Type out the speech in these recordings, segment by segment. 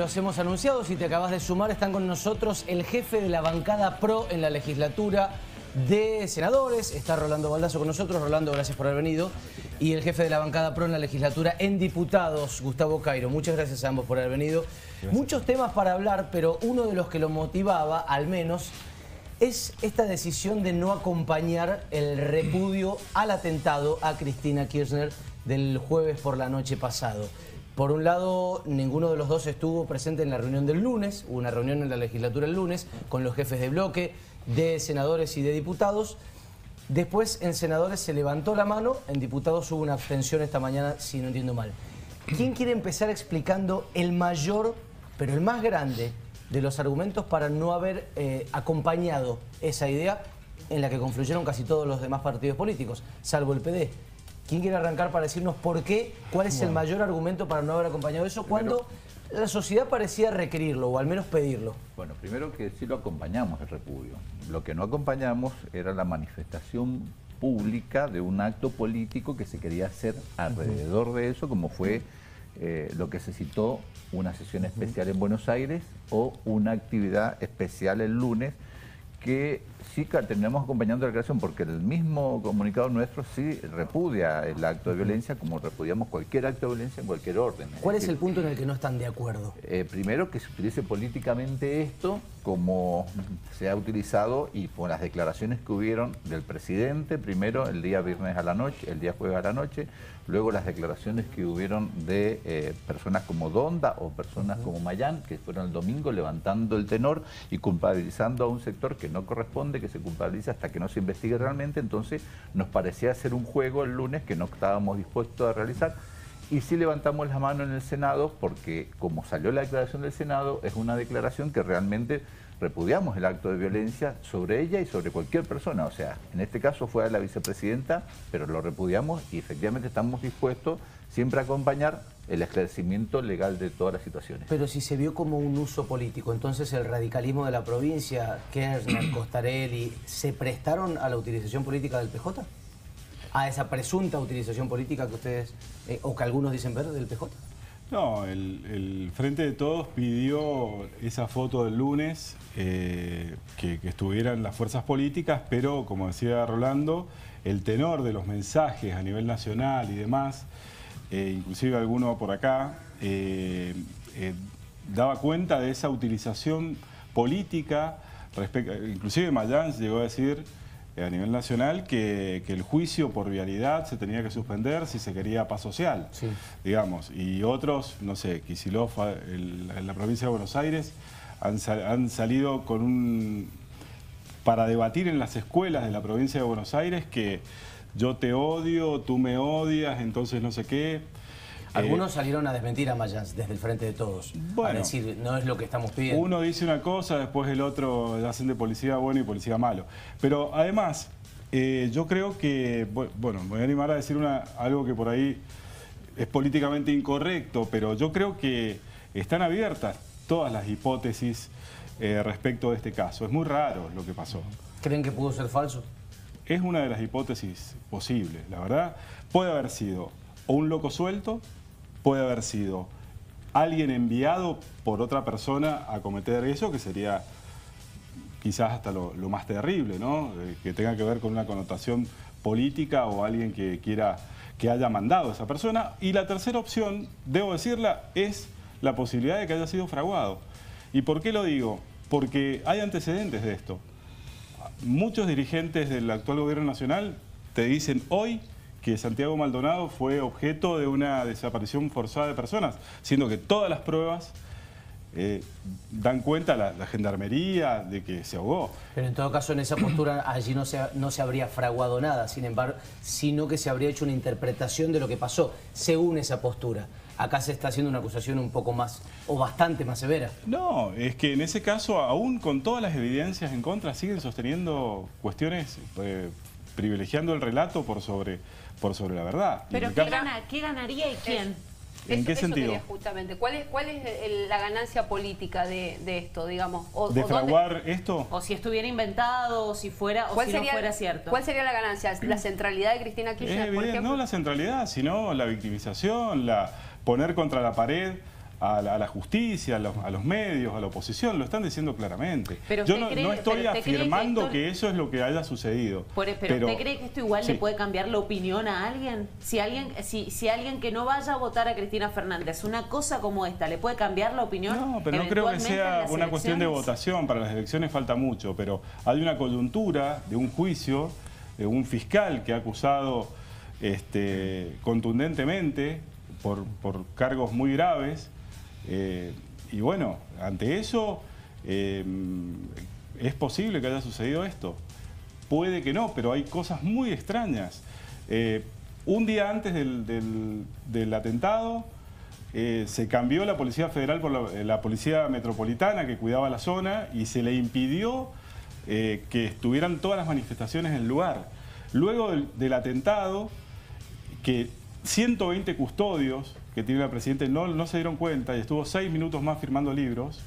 Los hemos anunciado, si te acabas de sumar, están con nosotros el jefe de la bancada PRO en la legislatura de senadores, está Rolando Baldazo con nosotros. Rolando, gracias por haber venido. Y el jefe de la bancada PRO en la legislatura en diputados, Gustavo Cairo. Muchas gracias a ambos por haber venido. Gracias. Muchos temas para hablar, pero uno de los que lo motivaba, al menos, es esta decisión de no acompañar el repudio al atentado a Cristina Kirchner del jueves por la noche pasado. Por un lado, ninguno de los dos estuvo presente en la reunión del lunes, hubo una reunión en la legislatura el lunes con los jefes de bloque, de senadores y de diputados. Después en senadores se levantó la mano, en diputados hubo una abstención esta mañana, si no entiendo mal. ¿Quién quiere empezar explicando el mayor, pero el más grande, de los argumentos para no haber acompañado esa idea en la que confluyeron casi todos los demás partidos políticos, salvo el PD? ¿Quién quiere arrancar para decirnos por qué? ¿Cuál es el mayor argumento para no haber acompañado eso cuando la sociedad parecía requerirlo o al menos pedirlo? Bueno, primero que sí lo acompañamos el repudio. Lo que no acompañamos era la manifestación pública de un acto político que se quería hacer alrededor de eso, como fue lo que se citó una sesión especial en Buenos Aires o una actividad especial el lunes, que sí terminamos acompañando la creación, porque el mismo comunicado nuestro sí repudia el acto de violencia, como repudiamos cualquier acto de violencia en cualquier orden. ¿Cuál es el punto en el que no están de acuerdo? Primero, que se utilice políticamente esto, como se ha utilizado y por las declaraciones que hubieron del presidente, primero el día viernes a la noche, el día jueves a la noche, luego las declaraciones que hubieron de personas como Donda o personas como Mayán, que fueron el domingo levantando el tenor y culpabilizando a un sector que no corresponde, que se culpabiliza hasta que no se investigue realmente. Entonces nos parecía hacer un juego el lunes que no estábamos dispuestos a realizar. Y sí levantamos la mano en el Senado, porque como salió la declaración del Senado, es una declaración que realmente repudiamos el acto de violencia sobre ella y sobre cualquier persona. O sea, en este caso fue a la vicepresidenta, pero lo repudiamos y efectivamente estamos dispuestos siempre a acompañar el esclarecimiento legal de todas las situaciones. Pero si se vio como un uso político, entonces el radicalismo de la provincia, Kirchner, Costarelli, ¿se prestaron a la utilización política del PJ? ¿A esa presunta utilización política que ustedes, o que algunos dicen ver, del PJ? No, el Frente de Todos pidió esa foto del lunes, que estuvieran las fuerzas políticas, pero como decía Rolando, el tenor de los mensajes a nivel nacional y demás, inclusive alguno por acá, daba cuenta de esa utilización política. Inclusive Mayans llegó a decir a nivel nacional que el juicio por vialidad se tenía que suspender si se quería paz social, digamos. Y otros, no sé, Kicillof en la provincia de Buenos Aires han salido con para debatir en las escuelas de la provincia de Buenos Aires que yo te odio, tú me odias, entonces no sé qué. Algunos salieron a desmentir a Mayans desde el Frente de Todos. Bueno, a decir, no es lo que estamos pidiendo. Uno dice una cosa, después el otro hacen de policía bueno y policía malo. Pero además, yo creo que, bueno, me voy a animar a decir algo que por ahí es políticamente incorrecto, pero yo creo que están abiertas todas las hipótesis respecto de este caso. Es muy raro lo que pasó. ¿Creen que pudo ser falso? Es una de las hipótesis posibles, la verdad. Puede haber sido o un loco suelto, puede haber sido alguien enviado por otra persona a cometer eso, que sería quizás hasta lo más terrible, ¿no? Que tenga que ver con una connotación política o alguien que quiera, que haya mandado a esa persona. Y la tercera opción, debo decirla, es la posibilidad de que haya sido fraguado. ¿Y por qué lo digo? Porque hay antecedentes de esto. Muchos dirigentes del actual gobierno nacional te dicen hoy que Santiago Maldonado fue objeto de una desaparición forzada de personas, siendo que todas las pruebas dan cuenta la gendarmería de que se ahogó. Pero en todo caso, en esa postura allí no se habría fraguado nada, sin embargo, sino que se habría hecho una interpretación de lo que pasó, según esa postura. Acá se está haciendo una acusación un poco más, o bastante más severa. No, es que en ese caso, aún con todas las evidencias en contra, siguen sosteniendo cuestiones, privilegiando el relato por sobre la verdad. ¿Pero qué ganaría y quién? ¿En qué sentido? Justamente, ¿cuál es la ganancia política de esto, digamos? ¿Defraguar esto? O si estuviera inventado, o si fuera, o si no fuera cierto. ¿Cuál sería la ganancia? ¿La centralidad de Cristina Kirchner? No la centralidad, sino la victimización, poner contra la pared a la justicia, a los medios, a la oposición, lo están diciendo claramente. Pero yo no estoy afirmando que eso es lo que haya sucedido. Pero ¿usted cree que esto igual le puede cambiar la opinión a alguien? Si alguien que no vaya a votar a Cristina Fernández, una cosa como esta, ¿le puede cambiar la opinión? No, pero no creo que sea una cuestión de votación. Para las elecciones falta mucho, pero hay una coyuntura de un juicio, de un fiscal que ha acusado contundentemente por cargos muy graves. Y bueno, ante eso es posible que haya sucedido esto. Puede que no, pero hay cosas muy extrañas. Un día antes del atentado se cambió la Policía Federal por la Policía Metropolitana, que cuidaba la zona, y se le impidió que estuvieran todas las manifestaciones en el lugar. Luego del atentado, que 120 custodios que tiene la Presidenta no se dieron cuenta y estuvo 6 minutos más firmando libros.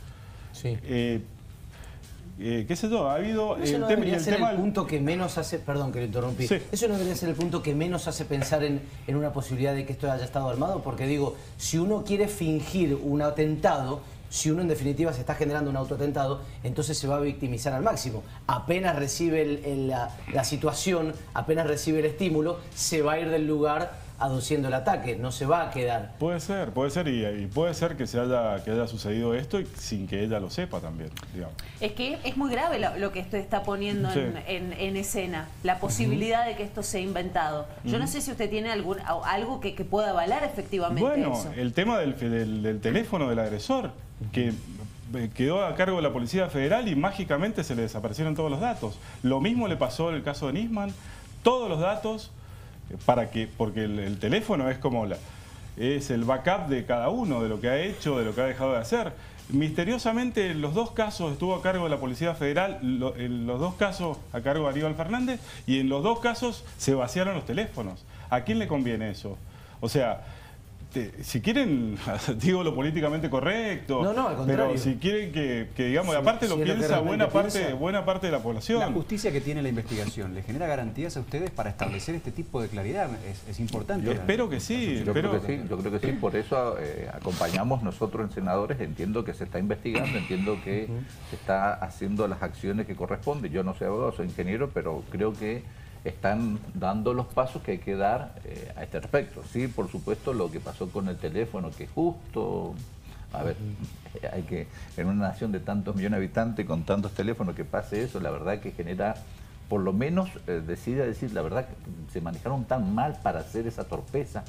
Sí. ¿Qué sé yo? Ha habido... Eso no debería ser el punto que menos hace... Perdón que le interrumpí. Sí. Eso no debería ser el punto que menos hace pensar en una posibilidad de que esto haya estado armado, porque digo, si uno quiere fingir un atentado, si uno en definitiva se está generando un autoatentado, entonces se va a victimizar al máximo. Apenas recibe la situación, apenas recibe el estímulo, se va a ir del lugar aduciendo el ataque, no se va a quedar. Puede ser, y puede ser que haya sucedido esto y sin que ella lo sepa también, digamos. Es que es muy grave lo que esto está poniendo en escena, la posibilidad de que esto sea inventado. Yo no sé si usted tiene algo que pueda avalar efectivamente eso. El tema del teléfono del agresor, que quedó a cargo de la Policía Federal y mágicamente se le desaparecieron todos los datos. Lo mismo le pasó en el caso de Nisman, todos los datos... porque el teléfono es como es el backup de cada uno, de lo que ha hecho, de lo que ha dejado de hacer. Misteriosamente, en los dos casos estuvo a cargo de la Policía Federal, en los dos casos a cargo de Aníbal Fernández, y en los dos casos se vaciaron los teléfonos. ¿A quién le conviene eso? O sea, si quieren, digo lo políticamente correcto, no, al contrario. Pero si quieren que digamos, aparte lo piensa buena parte de la población. La justicia que tiene la investigación, ¿le genera garantías a ustedes para establecer este tipo de claridad? Es importante. Yo espero que sí. Yo creo que sí, por eso acompañamos nosotros en senadores, entiendo que se está investigando, entiendo que se está haciendo las acciones que corresponden. Yo no soy abogado, soy ingeniero, pero creo que están dando los pasos que hay que dar a este respecto. Sí, por supuesto, lo que pasó con el teléfono, que justo... A ver, hay que... En una nación de tantos millones de habitantes, con tantos teléfonos, que pase eso, la verdad que genera... Por lo menos, decir la verdad, que se manejaron tan mal para hacer esa torpeza,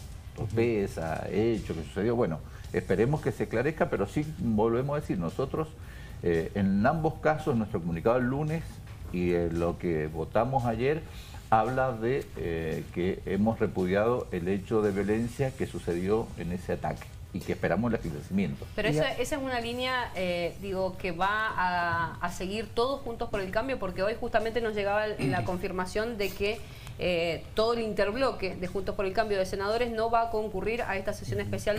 hecho que sucedió. Bueno, esperemos que se esclarezca, pero sí, volvemos a decir, nosotros, en ambos casos, nuestro comunicado el lunes y lo que votamos ayer... habla de que hemos repudiado el hecho de violencia que sucedió en ese ataque y que esperamos el esclarecimiento. Pero esa es una línea, que va a seguir todos juntos por el cambio, porque hoy justamente nos llegaba la confirmación de que todo el interbloque de Juntos por el Cambio de senadores no va a concurrir a esta sesión especial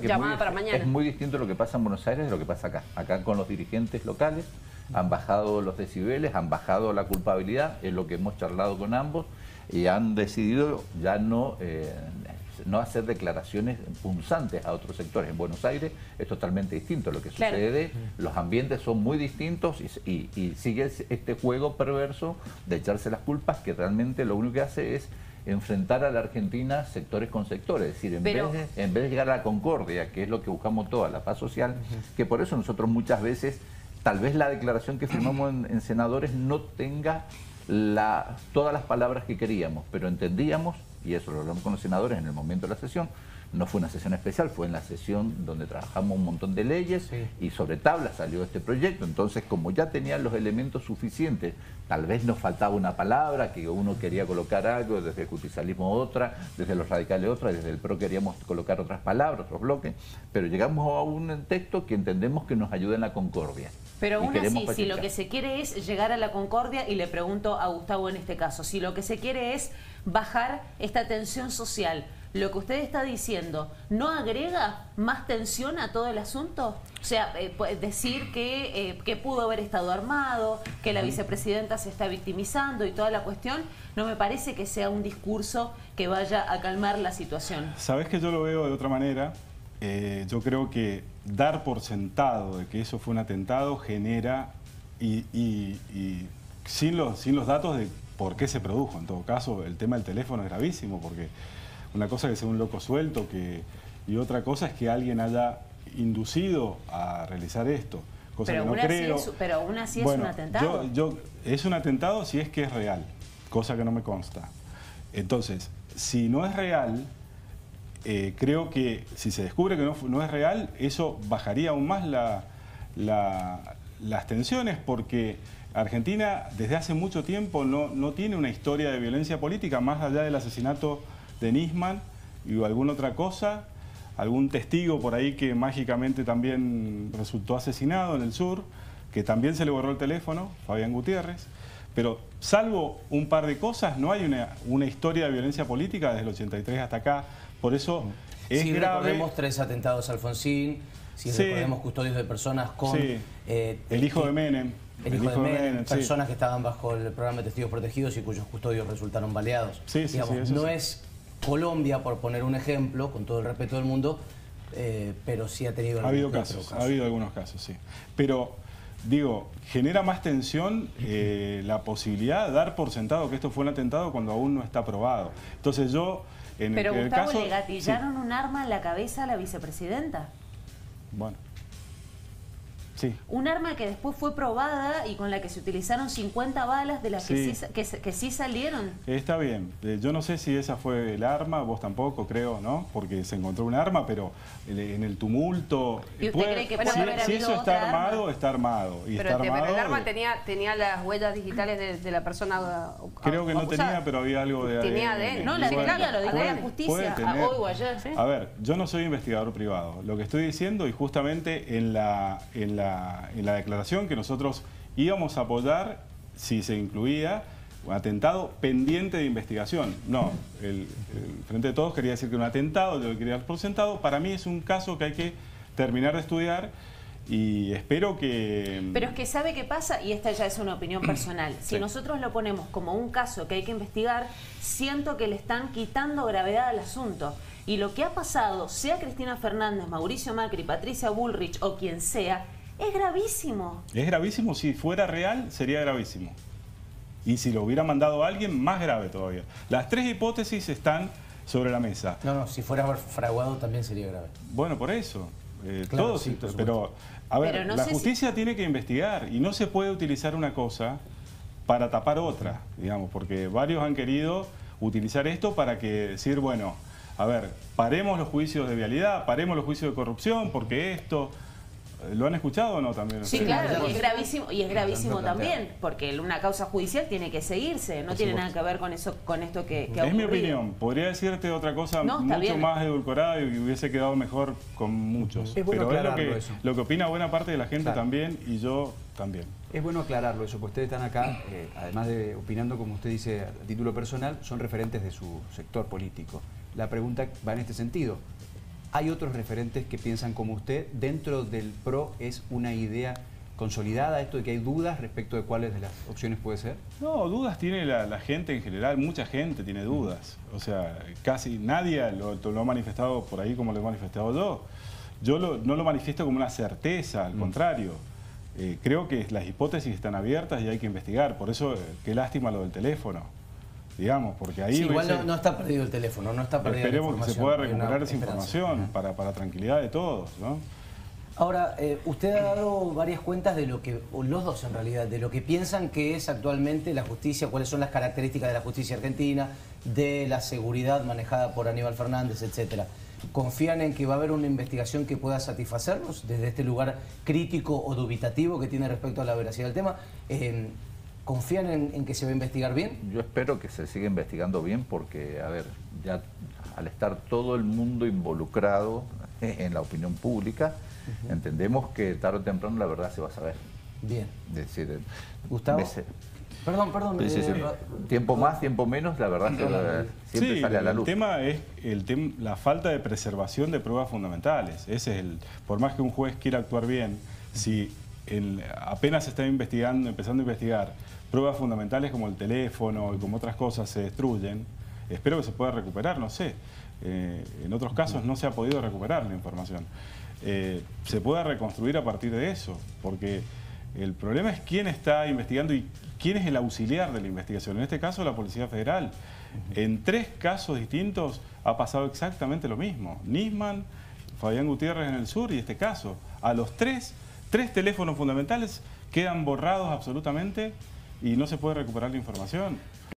llamada para mañana. Es muy distinto lo que pasa en Buenos Aires de lo que pasa acá. Acá con los dirigentes locales han bajado los decibeles, han bajado la culpabilidad, es lo que hemos charlado con ambos, y han decidido ya no hacer declaraciones punzantes a otros sectores. En Buenos Aires es totalmente distinto lo que sucede, los ambientes son muy distintos y sigue este juego perverso de echarse las culpas, que realmente lo único que hace es enfrentar a la Argentina sectores con sectores, es decir, en vez de llegar a la concordia, que es lo que buscamos toda la paz social, que por eso nosotros muchas veces... Tal vez la declaración que firmamos en senadores no tenga todas las palabras que queríamos, pero entendíamos, y eso lo hablamos con los senadores en el momento de la sesión, no fue una sesión especial, fue en la sesión donde trabajamos un montón de leyes y sobre tabla salió este proyecto. Entonces, como ya tenían los elementos suficientes, tal vez nos faltaba una palabra, que uno quería colocar algo, desde el justicialismo otra, desde los radicales otra, desde el PRO queríamos colocar otras palabras, otros bloques, pero llegamos a un texto que entendemos que nos ayuda en la concordia. Pero aún así, si lo que se quiere es llegar a la concordia, y le pregunto a Gustavo en este caso, si lo que se quiere es bajar esta tensión social, lo que usted está diciendo, ¿no agrega más tensión a todo el asunto? O sea, decir que pudo haber estado armado, que la vicepresidenta se está victimizando y toda la cuestión, no me parece que sea un discurso que vaya a calmar la situación. Sabés que yo lo veo de otra manera, yo creo que dar por sentado de que eso fue un atentado genera, sin los datos de por qué se produjo. En todo caso, el tema del teléfono es gravísimo, porque una cosa es que sea un loco suelto y otra cosa es que alguien haya inducido a realizar esto. Cosa pero que no creo. Sí es, pero aún así es un atentado. Es un atentado si es que es real, cosa que no me consta. Entonces, si no es real, creo que si se descubre que no es real, eso bajaría aún más las tensiones, porque Argentina desde hace mucho tiempo no tiene una historia de violencia política, más allá del asesinato de Nisman y alguna otra cosa, algún testigo por ahí que mágicamente también resultó asesinado en el sur, que también se le borró el teléfono, Fabián Gutiérrez. Pero salvo un par de cosas, no hay una historia de violencia política desde el 83 hasta acá. Por eso es grave. Recordemos 3 atentados a Alfonsín, recordemos custodios de personas con... Sí. El hijo de Menem. El hijo de Menem, personas que estaban bajo el programa de testigos protegidos y cuyos custodios resultaron baleados. Digamos, no es Colombia, por poner un ejemplo, con todo el respeto del mundo, pero sí ha tenido... Ha habido algunos casos, sí. Pero, digo, genera más tensión la posibilidad de dar por sentado que esto fue un atentado cuando aún no está probado. Entonces yo... Pero Gustavo, ¿le gatillaron un arma en la cabeza a la vicepresidenta? Bueno... Sí. Un arma que después fue probada y con la que se utilizaron 50 balas de las que sí salieron. Está bien, yo no sé si esa fue el arma, vos tampoco creo, ¿no? Porque se encontró un arma, pero en el tumulto... ¿Y usted cree que puede haber habido otra arma? Si eso está armado, está armado. Pero el arma tenía las huellas digitales de la persona acusada. Creo que no tenía, pero había algo de ADN. Tenía ADN, no, la claro, lo dijo la justicia hoy o ayer. A ver, yo no soy investigador privado. Lo que estoy diciendo, y justamente en la declaración que nosotros íbamos a apoyar, si se incluía un atentado pendiente de investigación. No, el Frente de Todos quería decir que un atentado, yo quería dar por sentado. Para mí es un caso que hay que terminar de estudiar y espero que... Pero es que sabe qué pasa, y esta ya es una opinión personal. Si nosotros lo ponemos como un caso que hay que investigar, siento que le están quitando gravedad al asunto. Y lo que ha pasado, sea Cristina Fernández, Mauricio Macri, Patricia Bullrich o quien sea, es gravísimo. Es gravísimo, si fuera real sería gravísimo. Y si lo hubiera mandado a alguien, más grave todavía. Las 3 hipótesis están sobre la mesa. No, si fuera fraguado también sería grave. Bueno, por eso. Claro, todo sí, pero, a ver, pero no la justicia tiene que investigar y no se puede utilizar una cosa para tapar otra, digamos, porque varios han querido utilizar esto para que decir, bueno, a ver, paremos los juicios de vialidad, paremos los juicios de corrupción, porque esto... ¿Lo han escuchado o no también? Sí, claro, y es gravísimo también, porque una causa judicial tiene que seguirse, no tiene nada que ver con eso, con esto que ha ocurrido. Es mi opinión, podría decirte otra cosa mucho más edulcorada y hubiese quedado mejor con muchos. Pero es lo que opina buena parte de la gente también, y yo también. Es bueno aclararlo eso, porque ustedes están acá, además de opinando, como usted dice, a título personal, son referentes de su sector político. La pregunta va en este sentido. ¿Hay otros referentes que piensan como usted? ¿Dentro del PRO es una idea consolidada esto de que hay dudas respecto de cuáles de las opciones puede ser? No, dudas tiene la gente en general, mucha gente tiene dudas. O sea, casi nadie lo ha manifestado por ahí como lo he manifestado yo. Yo no lo manifiesto como una certeza, al contrario. Creo que las hipótesis están abiertas y hay que investigar. Por eso, qué lástima lo del teléfono. Digamos, porque ahí... Sí, igual no está perdido el teléfono, no está perdido. Esperemos que se pueda recuperar esa información para tranquilidad de todos, ¿no? Ahora, usted ha dado varias cuentas de lo que, o los dos en realidad, de lo que piensan que es actualmente la justicia, cuáles son las características de la justicia argentina, de la seguridad manejada por Aníbal Fernández, etcétera. ¿Confían en que va a haber una investigación que pueda satisfacernos desde este lugar crítico o dubitativo que tiene respecto a la veracidad del tema? ¿Confían en que se va a investigar bien? Yo espero que se siga investigando bien porque, a ver, ya al estar todo el mundo involucrado en la opinión pública, entendemos que tarde o temprano la verdad se va a saber. Bien. Es decir, Gustavo... Perdón. Tiempo más, tiempo menos, la verdad siempre sale a la luz. El tema es la falta de preservación de pruebas fundamentales. Ese es por más que un juez quiera actuar bien, si... apenas se está empezando a investigar, pruebas fundamentales como el teléfono y como otras cosas se destruyen, espero que se pueda recuperar, no sé. en otros casos no se ha podido recuperar la información. Se pueda reconstruir a partir de eso, porque el problema es quién está investigando y quién es el auxiliar de la investigación. En este caso, la Policía Federal. En tres casos distintos ha pasado exactamente lo mismo. Nisman, Fabián Gutiérrez en el sur y este caso. A los tres teléfonos fundamentales quedan borrados absolutamente y no se puede recuperar la información.